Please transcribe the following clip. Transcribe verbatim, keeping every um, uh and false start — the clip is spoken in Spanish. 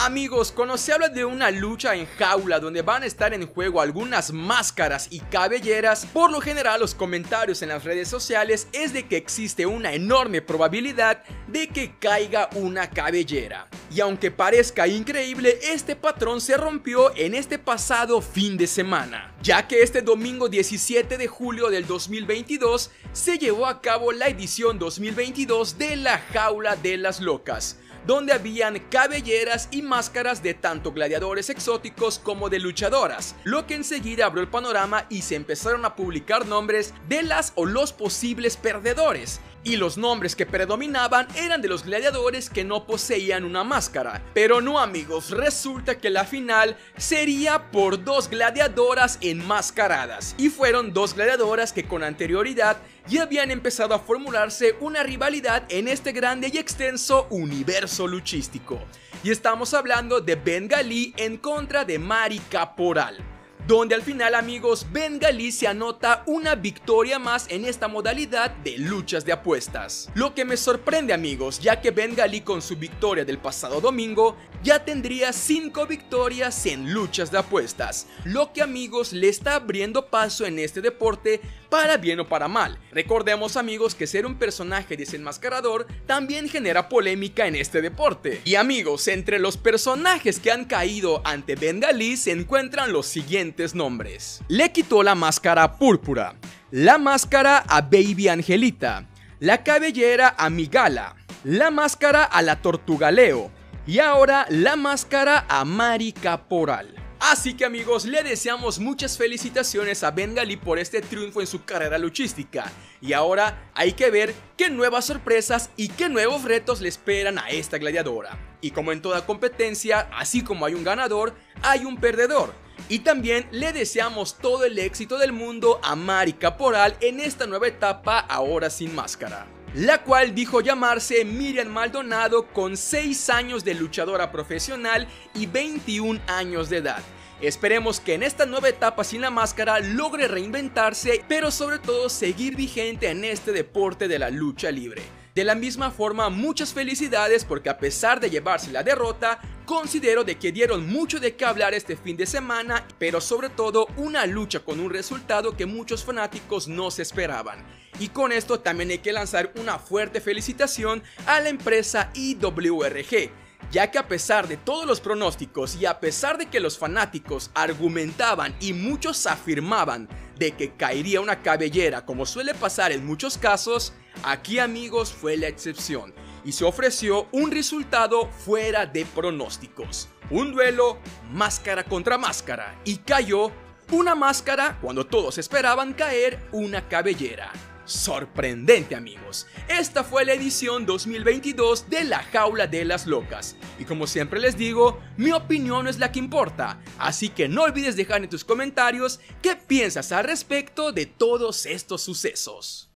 Amigos, cuando se habla de una lucha en jaula donde van a estar en juego algunas máscaras y cabelleras, por lo general los comentarios en las redes sociales es de que existe una enorme probabilidad de que caiga una cabellera. Y aunque parezca increíble, este patrón se rompió en este pasado fin de semana, ya que este domingo diecisiete de julio del dos mil veintidós se llevó a cabo la edición dos mil veintidós de la Jaula de las Locas, donde habían cabelleras y máscaras de tanto gladiadores exóticos como de luchadoras, lo que enseguida abrió el panorama y se empezaron a publicar nombres de las o los posibles perdedores. Y los nombres que predominaban eran de los gladiadores que no poseían una máscara. Pero no, amigos, resulta que la final sería por dos gladiadoras enmascaradas, y fueron dos gladiadoras que con anterioridad ya habían empezado a formularse una rivalidad en este grande y extenso universo luchístico. Y estamos hablando de Bengalí en contra de Mari Caporal, donde al final, amigos, Bengalí se anota una victoria más en esta modalidad de luchas de apuestas. Lo que me sorprende, amigos, ya que Bengalí con su victoria del pasado domingo ya tendría cinco victorias en luchas de apuestas, lo que, amigos, le está abriendo paso en este deporte para bien o para mal. Recordemos, amigos, que ser un personaje desenmascarador también genera polémica en este deporte. Y, amigos, entre los personajes que han caído ante Bengalí se encuentran los siguientes nombres. Le quitó la máscara a Púrpura, la máscara a Baby Angelita, la cabellera a Migala, la máscara a la Tortuga Leo y ahora la máscara a Mari Caporal. Así que, amigos, le deseamos muchas felicitaciones a Bengalí por este triunfo en su carrera luchística. Y ahora hay que ver qué nuevas sorpresas y qué nuevos retos le esperan a esta gladiadora. Y como en toda competencia, así como hay un ganador, hay un perdedor. Y también le deseamos todo el éxito del mundo a Mari Caporal en esta nueva etapa ahora sin máscara, la cual dijo llamarse Miriam Maldonado, con seis años de luchadora profesional y veintiún años de edad. Esperemos que en esta nueva etapa sin la máscara logre reinventarse, pero sobre todo seguir vigente en este deporte de la lucha libre. De la misma forma, muchas felicidades, porque a pesar de llevarse la derrota, considero de que dieron mucho de qué hablar este fin de semana, pero sobre todo una lucha con un resultado que muchos fanáticos no se esperaban. Y con esto también hay que lanzar una fuerte felicitación a la empresa I W R G, ya que a pesar de todos los pronósticos y a pesar de que los fanáticos argumentaban y muchos afirmaban de que caería una cabellera, como suele pasar en muchos casos, aquí, amigos, fue la excepción y se ofreció un resultado fuera de pronósticos. Un duelo máscara contra máscara y cayó una máscara cuando todos esperaban caer una cabellera. Sorprendente, amigos. Esta fue la edición dos mil veintidós de la Jaula de las Locas. Y como siempre les digo, mi opinión es la que importa. Así que no olvides dejar en tus comentarios qué piensas al respecto de todos estos sucesos.